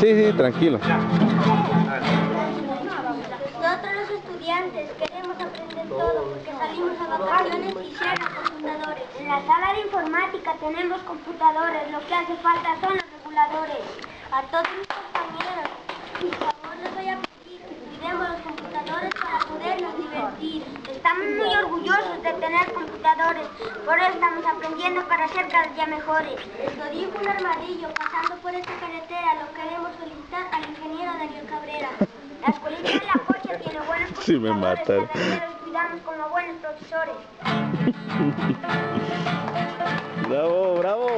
Sí, tranquilo. Nosotros los estudiantes queremos aprender todo porque salimos a vacaciones y llegan computadores. En la sala de informática tenemos computadores, lo que hace falta son los reguladores. A todos mis compañeros, por favor les voy a pedir que cuidemos los computadores para podernos divertir. Estamos muy orgullosos de tener computadores, por eso estamos aprendiendo para ser cada día mejores. Lo dijo un armadillo pasando por esta carretera, lo queremos felicitar al ingeniero Daniel Cabrera. La escuelita de La Cocha tiene buenos profesores. Sí, me matan. Cuidamos como buenos profesores. ¡Bravo, bravo!